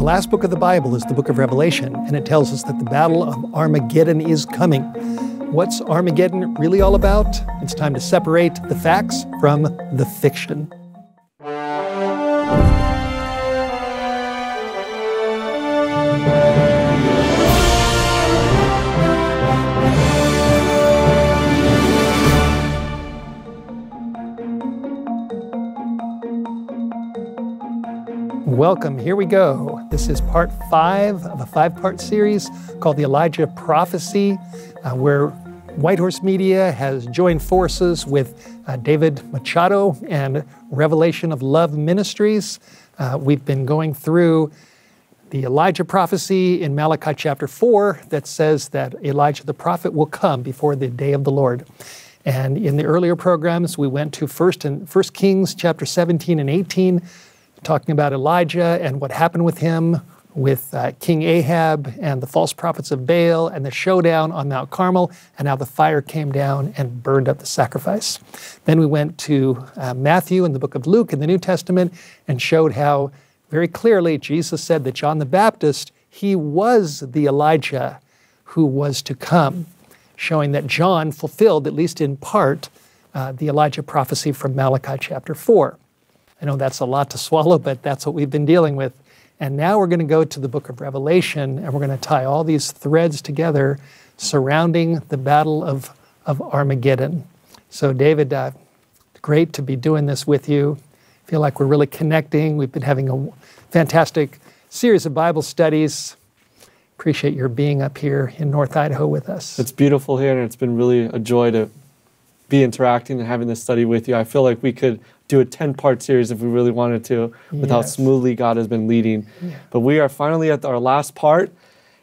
The last book of the Bible is the book of Revelation, and it tells us that the battle of Armageddon is coming. What's Armageddon really all about? It's time to separate the facts from the fiction. Welcome, here we go. This is part 5 of a 5-part series called the Elijah Prophecy, where White Horse Media has joined forces with David Machado and Revelation of Love Ministries. We've been going through the Elijah prophecy in Malachi chapter 4 that says that Elijah the prophet will come before the day of the Lord. And in the earlier programs, we went to First Kings chapter 17 and 18, talking about Elijah and what happened with him with King Ahab and the false prophets of Baal and the showdown on Mount Carmel and how the fire came down and burned up the sacrifice. Then we went to Matthew and the book of Luke in the New Testament and showed how very clearly Jesus said that John the Baptist, he was the Elijah who was to come, showing that John fulfilled, at least in part, the Elijah prophecy from Malachi chapter 4. I know that's a lot to swallow, but that's what we've been dealing with. And now we're going to go to the book of Revelation, and we're going to tie all these threads together surrounding the battle of Armageddon. So David, great to be doing this with you. I feel like we're really connecting. We've been having a fantastic series of Bible studies. Appreciate your being up here in North Idaho with us. It's beautiful here, and it's been really a joy to be interacting and having this study with you. I feel like we could do a 10-part series if we really wanted to, with how smoothly God has been leading. Yeah. But we are finally at our last part,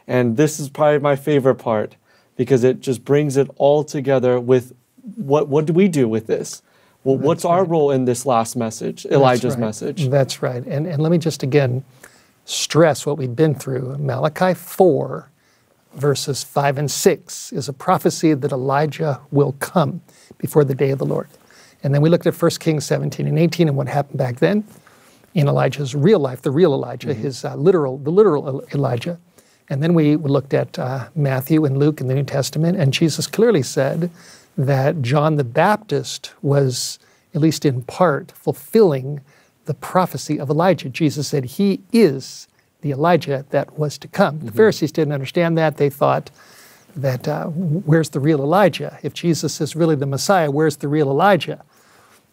and this is probably my favorite part because it just brings it all together with what do we do with this? Well, what's our role in this last message, Elijah's message? That's right. And let me just again stress what we've been through. Malachi 4 verses 5 and 6 is a prophecy that Elijah will come before the day of the Lord. And then we looked at 1 Kings 17 and 18 and what happened back then in Elijah's real life, the real Elijah, his the literal Elijah. And then we looked at Matthew and Luke in the New Testament, and Jesus clearly said that John the Baptist was, at least in part, fulfilling the prophecy of Elijah. Jesus said he is the Elijah that was to come. The Pharisees didn't understand that. They thought that where's the real Elijah? If Jesus is really the Messiah, where's the real Elijah?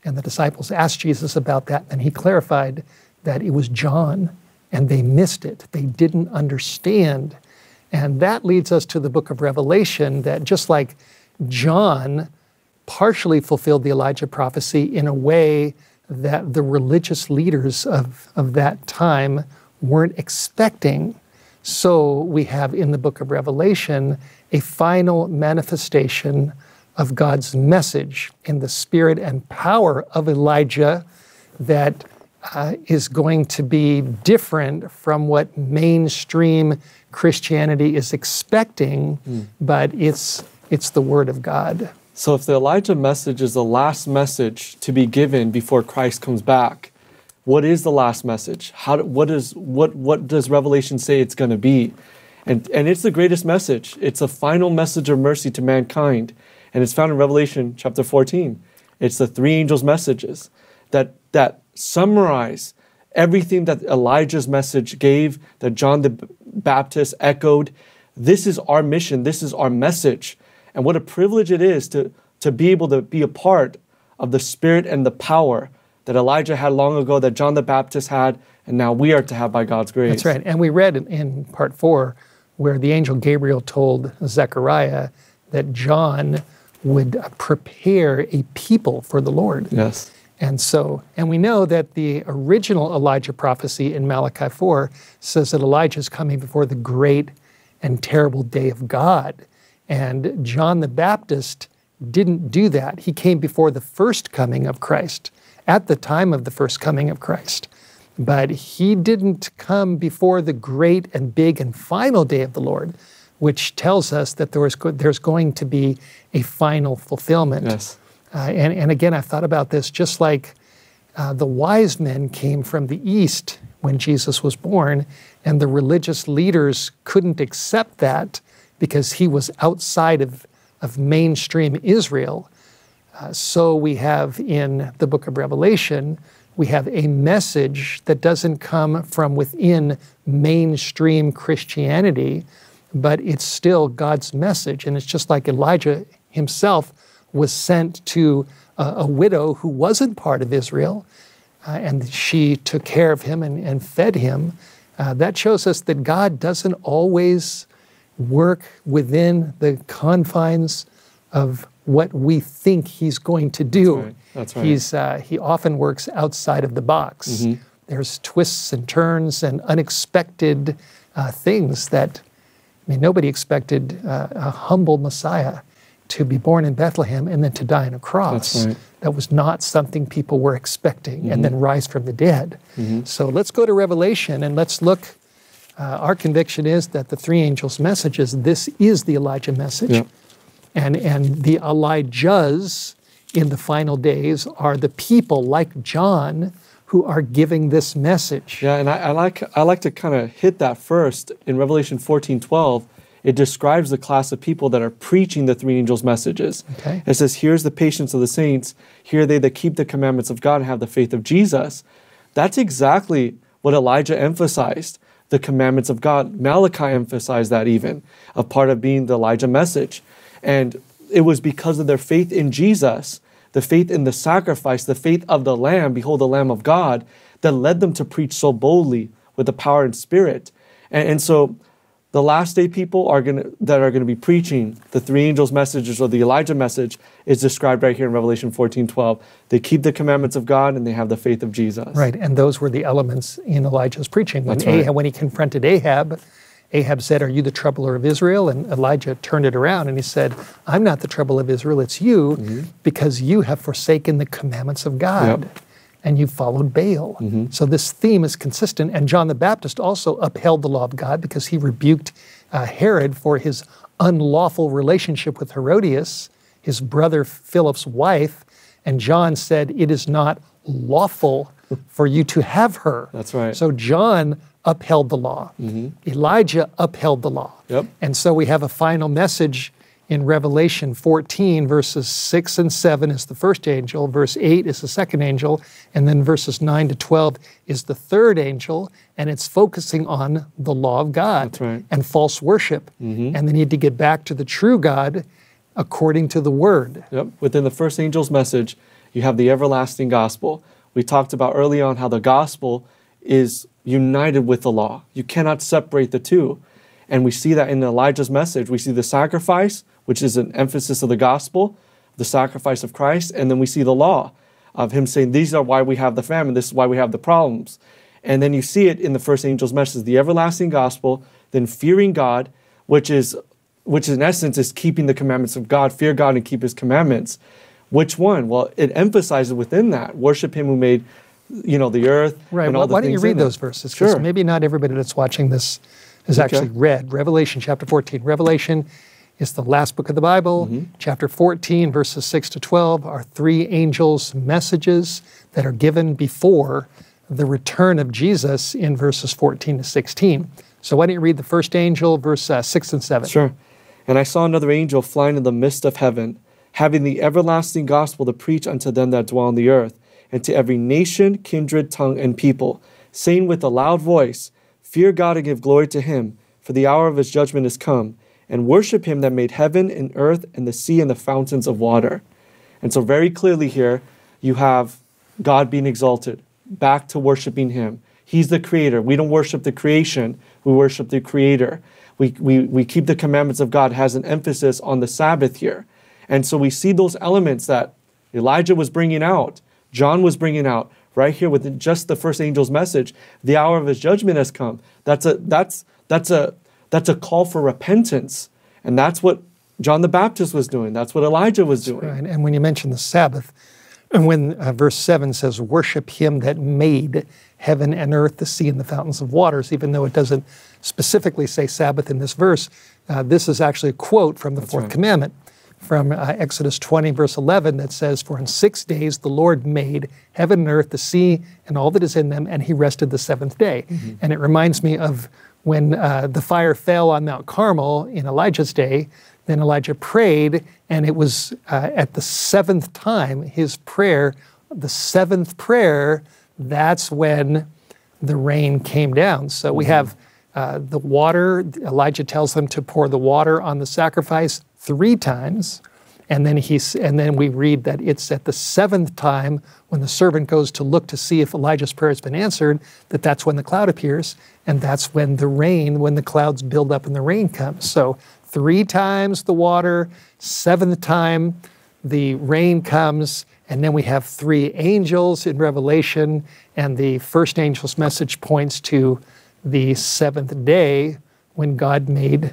And the disciples asked Jesus about that, and he clarified that it was John, and they missed it. They didn't understand. And that leads us to the book of Revelation, that just like John partially fulfilled the Elijah prophecy in a way that the religious leaders of that time weren't expecting. So we have in the book of Revelation a final manifestation of God's message in the spirit and power of Elijah that is going to be different from what mainstream Christianity is expecting, but it's the word of God. So if the Elijah message is the last message to be given before Christ comes back, what is the last message? What does Revelation say it's going to be? And it's the greatest message. It's a final message of mercy to mankind. And it's found in Revelation chapter 14. It's the three angels' messages that summarize everything that Elijah's message gave, that John the Baptist echoed. This is our mission. This is our message. And what a privilege it is to be able to be a part of the spirit and the power that Elijah had long ago, that John the Baptist had, and now we are to have by God's grace. That's right. And we read in part 4 where the angel Gabriel told Zechariah that John would prepare a people for the Lord. Yes. And so, and we know that the original Elijah prophecy in Malachi 4 says that Elijah is coming before the great and terrible day of God. And John the Baptist didn't do that. He came before the first coming of Christ, at the time of the first coming of Christ. But he didn't come before the great and big and final day of the Lord, which tells us that there's going to be a final fulfillment. Yes. And again, I've thought about this, just like The wise men came from the East when Jesus was born, and the religious leaders couldn't accept that because he was outside of mainstream Israel. So we have in the book of Revelation, we have a message that doesn't come from within mainstream Christianity, but it's still God's message. And it's just like Elijah himself was sent to a widow who wasn't part of Israel, and she took care of him and fed him. That shows us that God doesn't always work within the confines of what we think he's going to do. That's right. That's right. He often works outside of the box. Mm-hmm. There's twists and turns and unexpected things that, I mean, nobody expected a humble Messiah to be born in Bethlehem and then to die on a cross. That's right. That was not something people were expecting, mm-hmm. and then rise from the dead. Mm-hmm. So let's go to Revelation and let's look. Our conviction is that the three angels' messages, this is the Elijah message. Yeah. And the Elijahs in the final days are the people like John who are giving this message. Yeah, and I like to kind of hit that first. In Revelation 14:12, it describes the class of people that are preaching the three angels' messages. Okay. It says, here's the patience of the saints, here are they that keep the commandments of God and have the faith of Jesus. That's exactly what Elijah emphasized, the commandments of God. Malachi emphasized that even, a part of being the Elijah message. And it was because of their faith in Jesus, the faith in the sacrifice, the faith of the Lamb, behold the Lamb of God, that led them to preach so boldly with the power and spirit. And so the last day people that are going to be preaching the three angels' messages, or the Elijah message, is described right here in Revelation 14:12. They keep the commandments of God and they have the faith of Jesus. Right, and those were the elements in Elijah's preaching. When, right. Ahab, when he confronted Ahab, Ahab said, are you the troubler of Israel? And Elijah turned it around and he said, I'm not the trouble of Israel, it's you, mm-hmm. because you have forsaken the commandments of God, yep. and you followed Baal. Mm-hmm. So this theme is consistent, and John the Baptist also upheld the law of God because he rebuked Herod for his unlawful relationship with Herodias, his brother Philip's wife, and John said, it is not lawful for you to have her. That's right. So John upheld the law. Mm-hmm. Elijah upheld the law. Yep. And so we have a final message in Revelation 14, verses 6 and 7 is the first angel, verse 8 is the second angel, and then verses 9 to 12 is the third angel, and it's focusing on the law of God. That's right. And false worship, mm-hmm. and the need to get back to the true God according to the Word. Yep. Within the first angel's message, you have the everlasting gospel. We talked about early on how the gospel is united with the law. You cannot separate the two. And we see that in Elijah's message. We see the sacrifice, which is an emphasis of the gospel, the sacrifice of Christ, and then we see the law of him saying, these are why we have the famine, this is why we have the problems. And then you see it in the first angel's message, the everlasting gospel, then fearing God, which in essence is keeping the commandments of God, fear God and keep his commandments. Which one? Well, it emphasizes within that, worship him who made the earth. Right. And all the things. Why don't you read those verses? Because sure. Maybe not everybody that's watching this has actually read Revelation chapter 14. Revelation is the last book of the Bible. Mm-hmm. Chapter 14, verses 6 to 12 are three angels' messages that are given before the return of Jesus in verses 14 to 16. So why don't you read the first angel, verse 6 and 7? Sure. And I saw another angel flying in the midst of heaven, having the everlasting gospel to preach unto them that dwell on the earth, and to every nation, kindred, tongue, and people, saying with a loud voice, fear God and give glory to him, for the hour of his judgment is come, and worship him that made heaven and earth and the sea and the fountains of water. And so very clearly here, you have God being exalted, back to worshiping him. He's the creator. We don't worship the creation, we worship the creator. We keep the commandments of God, has an emphasis on the Sabbath here. And so we see those elements that Elijah was bringing out, John was bringing out right here with just the first angel's message. The hour of his judgment has come. That's a call for repentance, and that's what John the Baptist was doing. That's what Elijah was doing. Right. And when you mention the Sabbath, and when verse 7 says, "Worship him that made heaven and earth, the sea and the fountains of waters," even though it doesn't specifically say Sabbath in this verse, this is actually a quote from the fourth commandment. from Exodus 20, verse 11, that says, "For in 6 days the Lord made heaven and earth, the sea, and all that is in them, and he rested the seventh day." Mm-hmm. And it reminds me of when the fire fell on Mount Carmel in Elijah's day. Then Elijah prayed, and it was at the seventh time, his prayer, the seventh prayer, that's when the rain came down. So we have the water. Elijah tells them to pour the water on the sacrifice 3 times, and then we read that it's at the seventh time when the servant goes to look to see if Elijah's prayer has been answered, that that's when the cloud appears, and that's when the rain, when the clouds build up and the rain comes. So 3 times the water, 7th time the rain comes, and then we have 3 angels in Revelation, and the first angel's message points to the 7th day when God made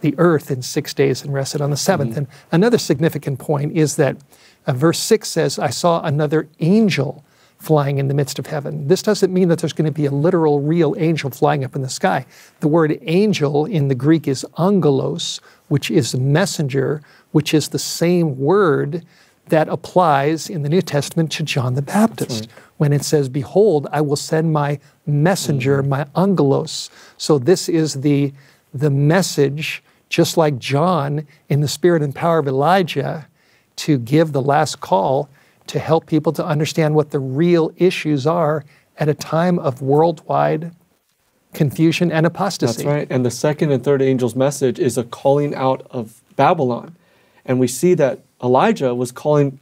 the earth in 6 days and rested on the 7th. Mm-hmm. And another significant point is that verse 6 says, "I saw another angel flying in the midst of heaven." This doesn't mean that there's going to be a literal, real angel flying up in the sky. The word angel in the Greek is angelos, which is messenger, which is the same word that applies in the New Testament to John the Baptist. Right. When it says, "Behold, I will send my messenger, my angelos." So this is the message, just like John, in the spirit and power of Elijah, to give the last call to help people to understand what the real issues are at a time of worldwide confusion and apostasy. That's right. And the second and third angel's message is a calling out of Babylon. And we see that Elijah was calling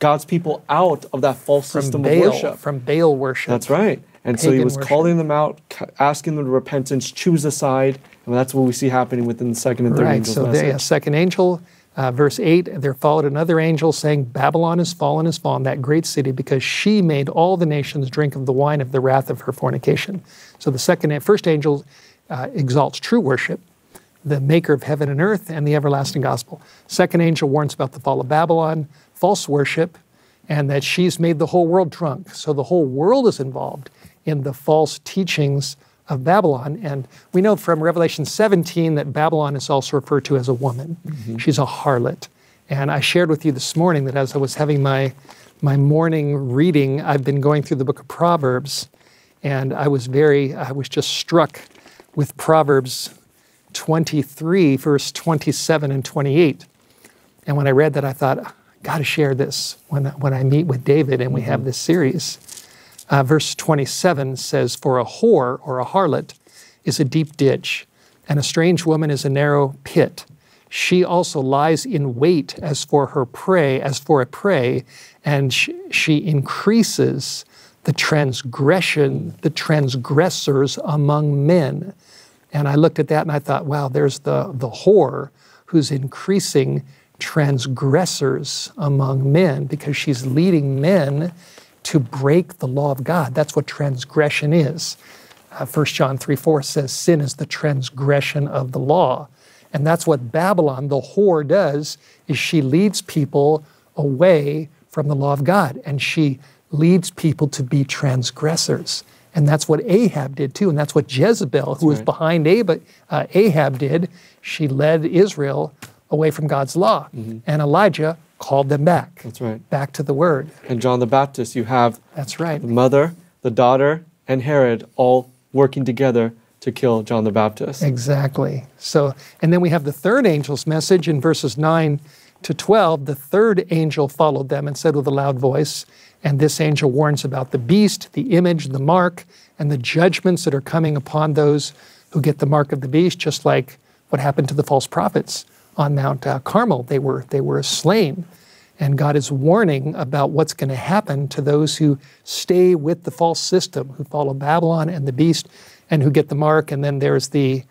God's people out of that false system of worship. From Baal worship. That's right. And so he was calling them out, asking them to repentance, choose a side. And that's what we see happening within the second and third angel's message. Right. So the second angel... verse 8, there followed another angel saying, "Babylon is fallen, that great city, because she made all the nations drink of the wine of the wrath of her fornication." So the first angel exalts true worship, the maker of heaven and earth, and the everlasting gospel. Second angel warns about the fall of Babylon, false worship, and that she's made the whole world drunk. So the whole world is involved in the false teachings of Babylon. And we know from Revelation 17 that Babylon is also referred to as a woman. Mm-hmm. She's a harlot. And I shared with you this morning that as I was having my morning reading, I've been going through the book of Proverbs, and I was just struck with Proverbs 23, verse 27 and 28. And when I read that, I thought, I gotta share this when I meet with David and we have this series. Verse 27 says, "For a whore," or a harlot, "is a deep ditch, and a strange woman is a narrow pit. She also lies in wait as for a prey, and she increases the transgressors among men." And I looked at that and I thought, wow, there's the whore who's increasing transgressors among men, because she's leading men to break the law of God. That's what transgression is. 1 John 3:4 says, "Sin is the transgression of the law." And that's what Babylon, the whore, does, is she leads people away from the law of God, and she leads people to be transgressors. And that's what Ahab did too, and that's what Jezebel, who was behind Ahab, did. She led Israel away from God's law. Mm-hmm. And Elijah called them back. That's right. Back to the word. And John the Baptist, you have the mother, the daughter, and Herod all working together to kill John the Baptist. Exactly. So, and then we have the third angel's message in verses 9 to 12. "The third angel followed them and said with a loud voice," and this angel warns about the beast, the image, the mark, and the judgments that are coming upon those who get the mark of the beast, just like what happened to the false prophets on Mount Carmel. They were slain. And God is warning about what's going to happen to those who stay with the false system, who follow Babylon and the beast, and who get the mark. And then there's the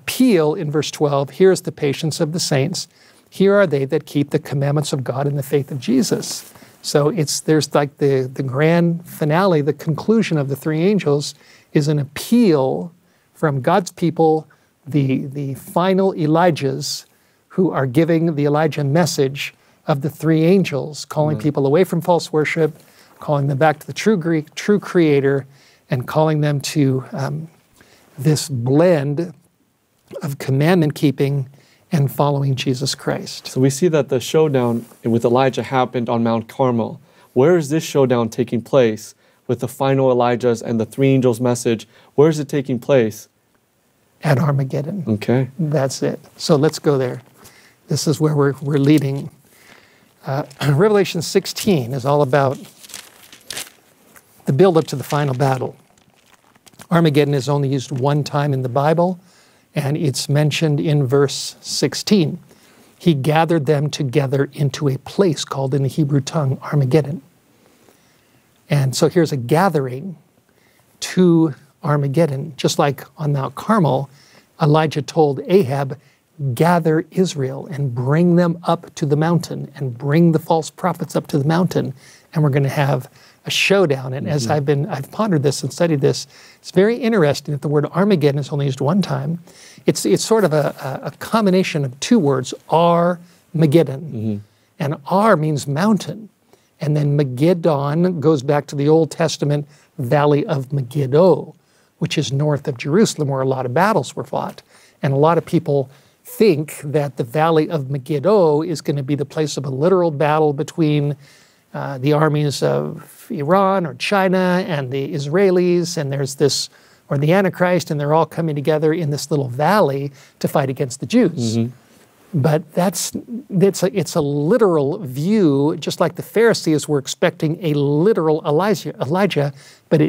appeal in verse 12, "Here's the patience of the saints. Here are they that keep the commandments of God and the faith of Jesus." So there's like the grand finale, the conclusion of the three angels is an appeal from God's people, the final Elijahs, who are giving the Elijah message of the three angels, calling people away from false worship, calling them back to the true creator, and calling them to this blend of commandment keeping and following Jesus Christ. So we see that the showdown with Elijah happened on Mount Carmel. Where is this showdown taking place with the final Elijah's and the three angels' message? Where is it taking place? At Armageddon. Okay. That's it. So let's go there. This is where we're leading. Revelation 16 is all about the build-up to the final battle. Armageddon is only used one time in the Bible, and it's mentioned in verse 16. He gathered them together into a place called in the Hebrew tongue, Armageddon. And so here's a gathering to Armageddon. Just like on Mount Carmel, Elijah told Ahab, gather Israel and bring them up to the mountain and bring the false prophets up to the mountain, and we're going to have a showdown. And as I've pondered this and studied this, it's very interesting that the word Armageddon is only used one time. It's sort of a combination of two words, Armageddon. And Ar means mountain. And then Megiddon goes back to the Old Testament Valley of Megiddo, which is north of Jerusalem, where a lot of battles were fought. And a lot of people think that the Valley of Megiddo is going to be the place of a literal battle between the armies of Iran or China and the Israelis, and there's this, or the Antichrist, and they're all coming together in this little valley to fight against the Jews. But it's a literal view, just like the Pharisees were expecting a literal Elijah, but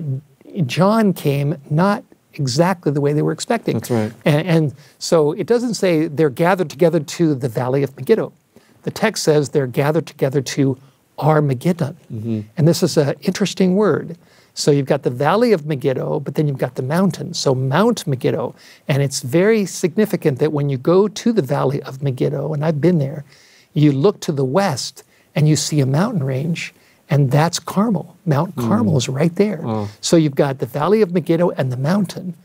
John came not exactly the way they were expecting. That's right. And so it doesn't say they're gathered together to the Valley of Megiddo. The text says they're gathered together to Armageddon. And this is an interesting word. So you've got the Valley of Megiddo, but then you've got the mountain, so Mount Megiddo. And it's very significant that when you go to the Valley of Megiddo, and I've been there, you look to the west and you see a mountain range, and that's Carmel. Mount Carmel is right there. So you've got the Valley of Megiddo and the mountain,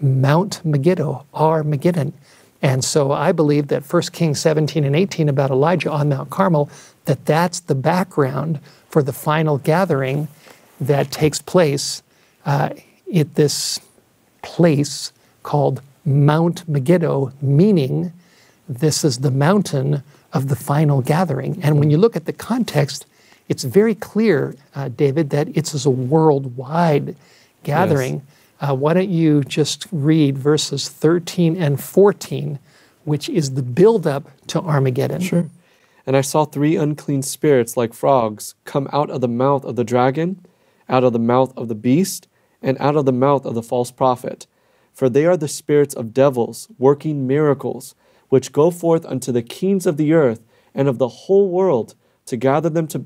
Mount Megiddo, Armageddon. And so I believe that 1 Kings 17 and 18 about Elijah on Mount Carmel, that that's the background for the final gathering that takes place at this place called Mount Megiddo, meaning this is the mountain of the final gathering. And when you look at the context, it's very clear, David, that it's a worldwide gathering. Yes. Why don't you just read verses 13 and 14, which is the buildup to Armageddon. Sure. And I saw three unclean spirits like frogs come out of the mouth of the dragon, out of the mouth of the beast, and out of the mouth of the false prophet. For they are the spirits of devils, working miracles, which go forth unto the kings of the earth and of the whole world to gather them to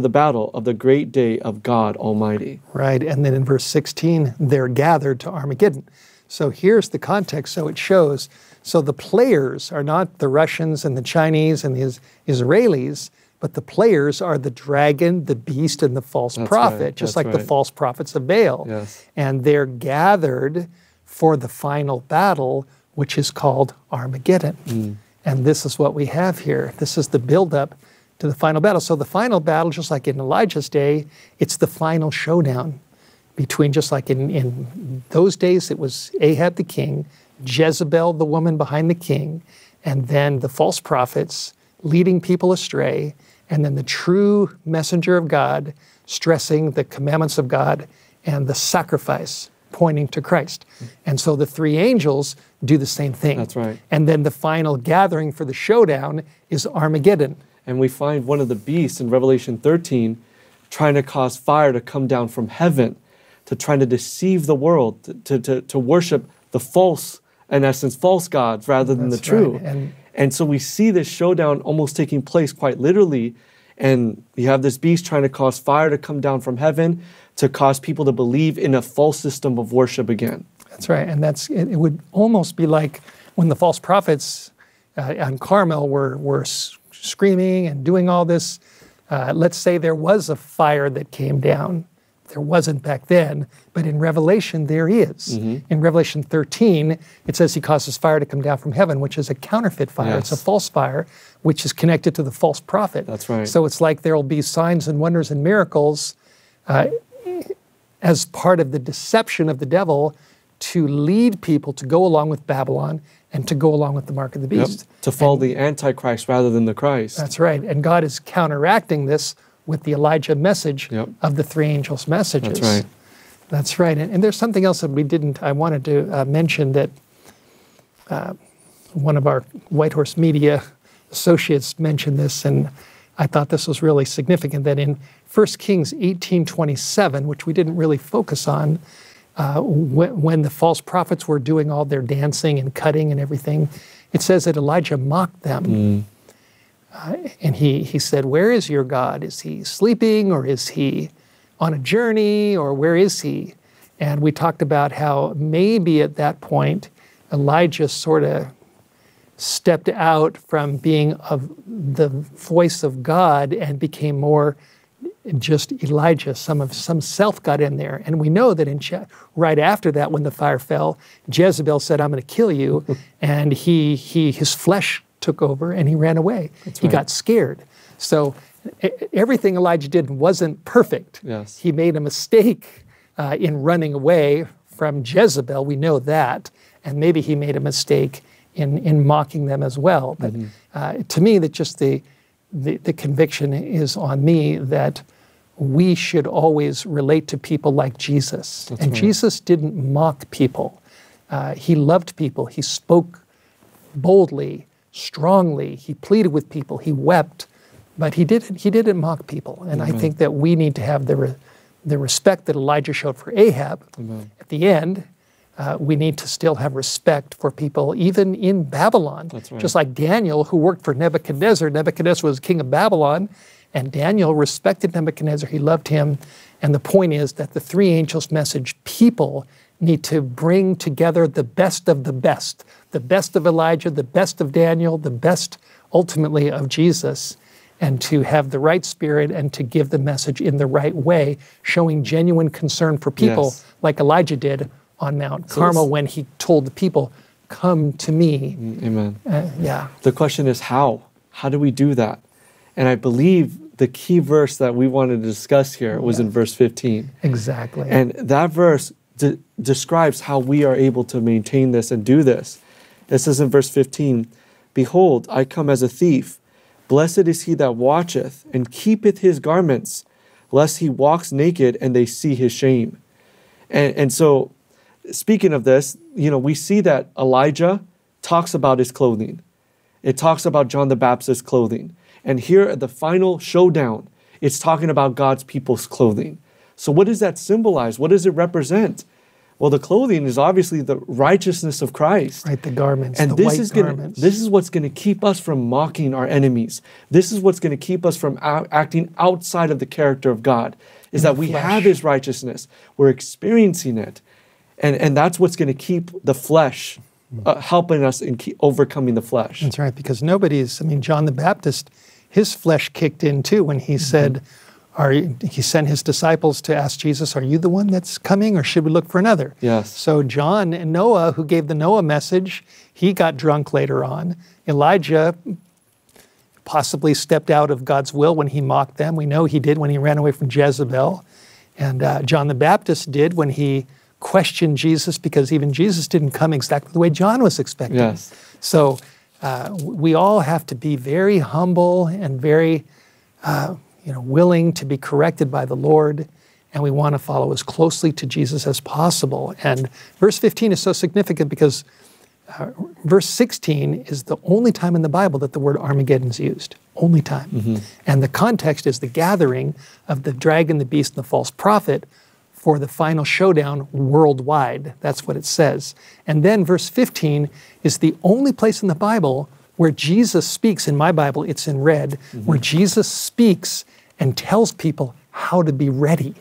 the battle of the great day of God Almighty. Right, and then in verse 16, they're gathered to Armageddon. So here's the context, so it shows. So the players are not the Russians and the Chinese and the Israelis, but the players are the dragon, the beast, and the false prophet, just like the false prophets of Baal. Yes. And they're gathered for the final battle, which is called Armageddon. And this is what we have here. This is the buildup to the final battle. So the final battle, just like in Elijah's day, it's the final showdown between, just like in those days, it was Ahab the king, Jezebel, the woman behind the king, and then the false prophets leading people astray, and then the true messenger of God stressing the commandments of God and the sacrifice pointing to Christ. And so the three angels do the same thing. That's right. And then the final gathering for the showdown is Armageddon. And we find one of the beasts in Revelation 13 trying to cause fire to come down from heaven, to try to deceive the world, to worship the false, in essence, false gods rather than the true. Right. And so we see this showdown almost taking place quite literally, and you have this beast trying to cause fire to come down from heaven to cause people to believe in a false system of worship again. That's right, and it would almost be like when the false prophets on Carmel were screaming and doing all this. Let's say there was a fire that came down. There wasn't back then, but in Revelation there is. In Revelation 13, it says he causes fire to come down from heaven, which is a counterfeit fire. Yes. It's a false fire, which is connected to the false prophet. That's right. So it's like there will be signs and wonders and miracles as part of the deception of the devil to lead people to go along with Babylon and to go along with the mark of the beast. Yep. To follow the Antichrist rather than the Christ. That's right. And God is counteracting this with the Elijah message of the three angels' messages. That's right. That's right. And there's something else that we didn't, I wanted to mention that one of our White Horse Media associates mentioned this, and I thought this was really significant, that in 1 Kings 18:27, which we didn't really focus on, when the false prophets were doing all their dancing and cutting and everything, it says that Elijah mocked them. Mm. And he said, where is your God? Is he sleeping, or is he on a journey, or where is he? And we talked about how maybe at that point, Elijah sort of stepped out from being of the voice of God and became more just Elijah. Some self got in there. And we know that in right after that, when the fire fell, Jezebel said, I'm going to kill you. And his flesh took over and he ran away. That's right. He got scared. So everything Elijah did wasn't perfect. Yes. He made a mistake in running away from Jezebel. We know that. And maybe he made a mistake in mocking them as well. But to me, that just the conviction is on me that we should always relate to people like Jesus. That's and right. Jesus didn't mock people. He loved people. He spoke boldly, strongly. He pleaded with people. He wept. But he didn't mock people. And I think that we need to have the respect that Elijah showed for Ahab at the end. We need to still have respect for people, even in Babylon. That's right. Just like Daniel, who worked for Nebuchadnezzar. Nebuchadnezzar was king of Babylon, and Daniel respected Nebuchadnezzar. He loved him. And the point is that the three angels' message, people need to bring together the best of the best. The best of Elijah, the best of Daniel, the best, ultimately, of Jesus, and to have the right spirit and to give the message in the right way, showing genuine concern for people like Elijah did on Mount Carmel when he told the people, come to me. Amen. The question is how? How do we do that? And I believe the key verse that we wanted to discuss here was in verse 15. Exactly. And that verse describes how we are able to maintain this and do this. It says in verse 15, behold, I come as a thief. Blessed is he that watcheth and keepeth his garments, lest he walks naked and they see his shame. And so, speaking of this, you know, we see that Elijah talks about his clothing. It talks about John the Baptist's clothing. And here at the final showdown, it's talking about God's people's clothing. So what does that symbolize? What does it represent? Well, the clothing is obviously the righteousness of Christ. Right, the garments, and the white garments. This is what's going to keep us from mocking our enemies. This is what's going to keep us from acting outside of the character of God, is that we have his righteousness. We're experiencing it. And that's what's going to keep the flesh, helping us in overcoming the flesh. That's right, because nobody's, I mean, John the Baptist, his flesh kicked in too when he said, he sent his disciples to ask Jesus, are you the one that's coming, or should we look for another? Yes. So John and Noah, who gave the Noah message, he got drunk later on. Elijah possibly stepped out of God's will when he mocked them. We know he did when he ran away from Jezebel. And John the Baptist did when he questioned Jesus, because even Jesus didn't come exactly the way John was expecting. Yes. So we all have to be very humble and very willing to be corrected by the Lord, and we want to follow as closely to Jesus as possible. And verse 15 is so significant because verse 16 is the only time in the Bible that the word Armageddon is used. Only time. And the context is the gathering of the dragon, the beast, and the false prophet for the final showdown worldwide. That's what it says. And then verse 15 is the only place in the Bible where Jesus speaks. In my Bible, it's in red, where Jesus speaks and tells people how to be ready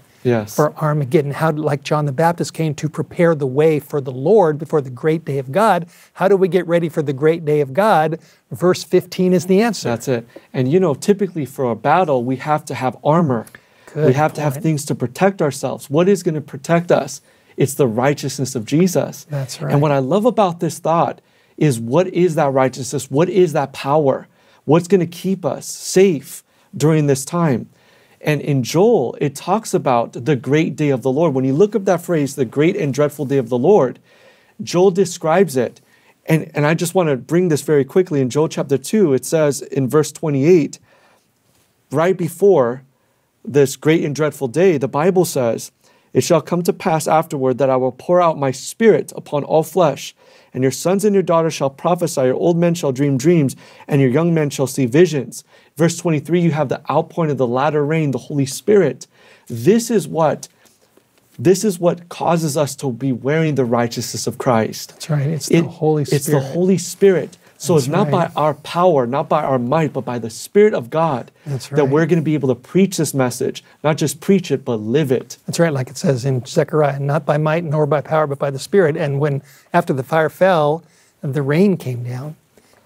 for Armageddon, how, like John the Baptist came to prepare the way for the Lord before the great day of God. How do we get ready for the great day of God? Verse 15 is the answer. That's it. And you know, typically for a battle, we have to have armor. Good we have point. To have things to protect ourselves. What is going to protect us? It's the righteousness of Jesus. That's right. And what I love about this thought is, what is that righteousness? What is that power? What's going to keep us safe during this time? And in Joel, it talks about the great day of the Lord. When you look up that phrase, the great and dreadful day of the Lord, Joel describes it. And I just want to bring this very quickly. In Joel chapter 2, it says in verse 28, right before this great and dreadful day, the Bible says, "It shall come to pass afterward that I will pour out my spirit upon all flesh, and your sons and your daughters shall prophesy, your old men shall dream dreams, and your young men shall see visions." Verse 23, you have the outpouring of the latter rain, the Holy Spirit. This is what causes us to be wearing the righteousness of Christ. That's right, it's the Holy Spirit. It's the Holy Spirit. So it's not by our power, not by our might, but by the Spirit of God that we're going to be able to preach this message. Not just preach it, but live it. That's right, like it says in Zechariah, not by might nor by power, but by the Spirit. And when, after the fire fell, the rain came down.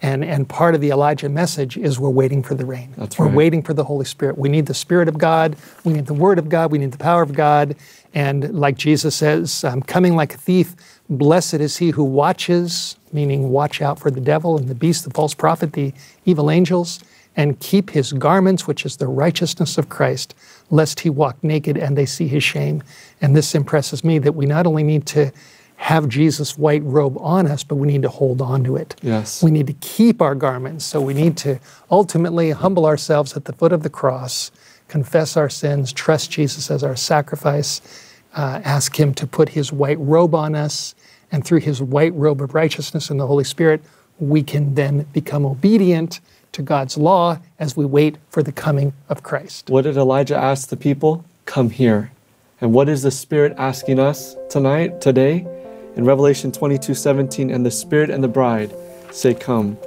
And part of the Elijah message is we're waiting for the rain. That's right. We're waiting for the Holy Spirit. We need the Spirit of God. We need the Word of God. We need the power of God. And like Jesus says, "I'm coming like a thief. Blessed is he who watches," meaning watch out for the devil and the beast, the false prophet, the evil angels, "and keep his garments, which is the righteousness of Christ, lest he walk naked and they see his shame." And this impresses me that we not only need to have Jesus' white robe on us, but we need to hold on to it. Yes. We need to keep our garments. So we need to ultimately humble ourselves at the foot of the cross, confess our sins, trust Jesus as our sacrifice, ask him to put his white robe on us, and through his white robe of righteousness and the Holy Spirit, we can then become obedient to God's law as we wait for the coming of Christ. What did Elijah ask the people? Come here. And what is the Spirit asking us tonight, today? In Revelation 22:17, "And the Spirit and the bride say, come.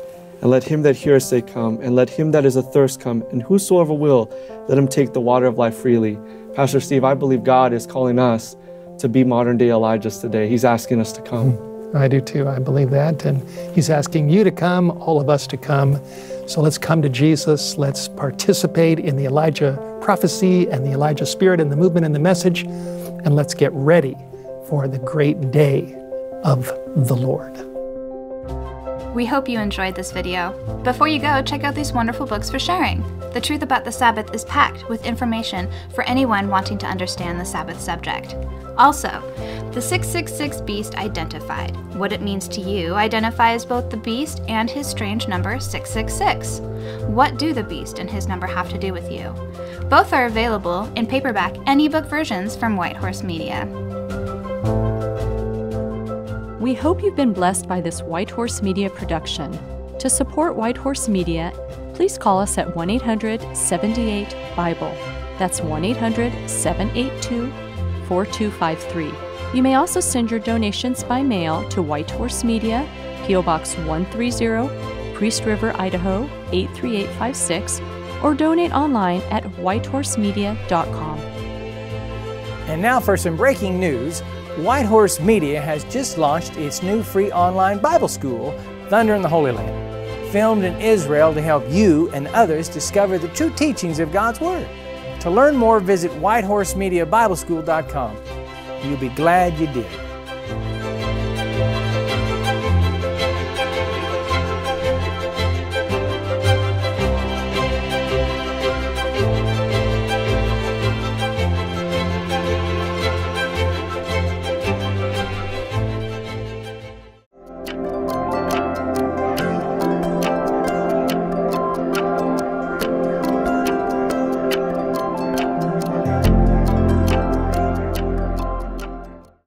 And let him that heareth say, come. And let him that is athirst come. And whosoever will, let him take the water of life freely." Pastor Steve, I believe God is calling us to be modern-day Elijahs today. He's asking us to come. I do too. I believe that. And he's asking you to come, all of us to come. So let's come to Jesus. Let's participate in the Elijah prophecy and the Elijah spirit and the movement and the message. And let's get ready for the great day of the Lord. We hope you enjoyed this video. Before you go, check out these wonderful books for sharing. The Truth About the Sabbath is packed with information for anyone wanting to understand the Sabbath subject. Also, The 666 Beast Identified, What It Means to You, identifies both the beast and his strange number 666. What do the beast and his number have to do with you? Both are available in paperback and ebook versions from White Horse Media. We hope you've been blessed by this White Horse Media production. To support White Horse Media, please call us at 1-800-78-BIBLE. That's 1-800-782-4253. You may also send your donations by mail to White Horse Media, P.O. Box 130, Priest River, Idaho 83856, or donate online at whitehorsemedia.com. And now for some breaking news. White Horse Media has just launched its new free online Bible school, Thunder in the Holy Land, filmed in Israel to help you and others discover the true teachings of God's Word. To learn more, visit whitehorsemediabibleschool.com. You'll be glad you did.